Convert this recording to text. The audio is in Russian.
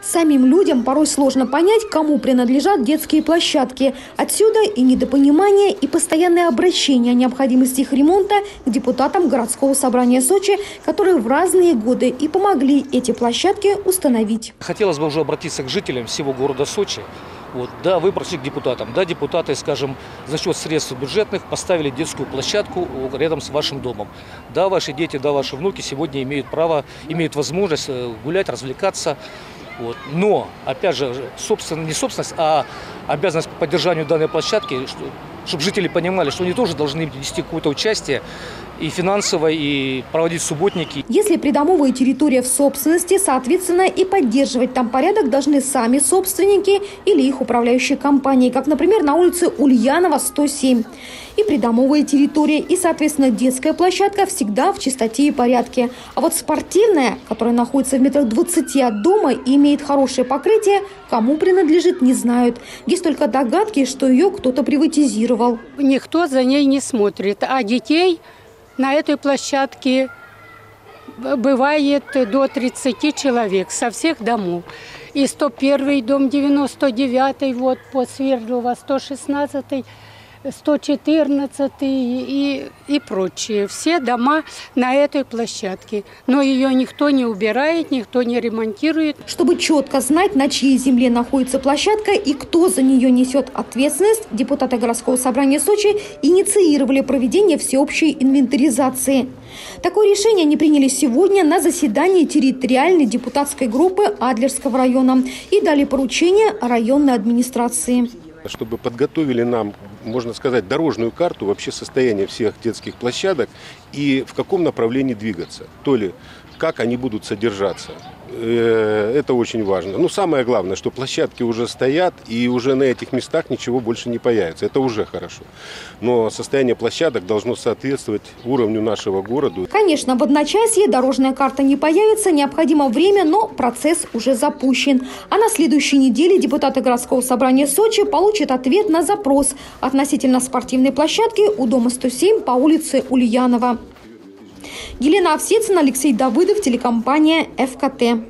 Самим людям порой сложно понять, кому принадлежат детские площадки. Отсюда и недопонимание, и постоянное обращение о необходимости их ремонта к депутатам городского собрания Сочи, которые в разные годы и помогли эти площадки установить. Хотелось бы уже обратиться к жителям всего города Сочи. Вот, да, вы прошли к депутатам. Да, депутаты, скажем, за счет средств бюджетных поставили детскую площадку рядом с вашим домом. Да, ваши дети, да, ваши внуки сегодня имеют право, имеют возможность гулять, развлекаться. Вот. Но, опять же, не собственность, а обязанность по поддержанию данной площадки, чтобы жители понимали, что они тоже должны нести какое-то участие и финансово, и проводить субботники. Если придомовая территория в собственности, соответственно, и поддерживать там порядок должны сами собственники или их управляющие компании, как, например, на улице Ульянова, 107. И придомовая территория, и, соответственно, детская площадка всегда в чистоте и порядке. А вот спортивная, которая находится в метрах 20 от дома и имеет хорошее покрытие, кому принадлежит, не знают. Есть только догадки, что ее кто-то приватизировал. Никто за ней не смотрит, а детей на этой площадке бывает до 30 человек со всех домов. И 101-й дом, 99-й, вот по Свердлова, 116-й, 114-й и прочие. Все дома на этой площадке. Но ее никто не убирает, никто не ремонтирует. Чтобы четко знать, на чьей земле находится площадка и кто за нее несет ответственность, депутаты городского собрания Сочи инициировали проведение всеобщей инвентаризации. Такое решение они приняли сегодня на заседании территориальной депутатской группы Адлерского района и дали поручение районной администрации. Чтобы подготовили нам, можно сказать, дорожную карту вообще состояния всех детских площадок и в каком направлении двигаться, то ли как они будут содержаться. Это очень важно. Но самое главное, что площадки уже стоят и уже на этих местах ничего больше не появится. Это уже хорошо. Но состояние площадок должно соответствовать уровню нашего города. Конечно, в одночасье дорожная карта не появится, необходимо время, но процесс уже запущен. А на следующей неделе депутаты городского собрания Сочи получат ответ на запрос относительно спортивной площадки у дома 107 по улице Ульянова. Елена Авсицина, Алексей Давыдов, телекомпания ФКТ.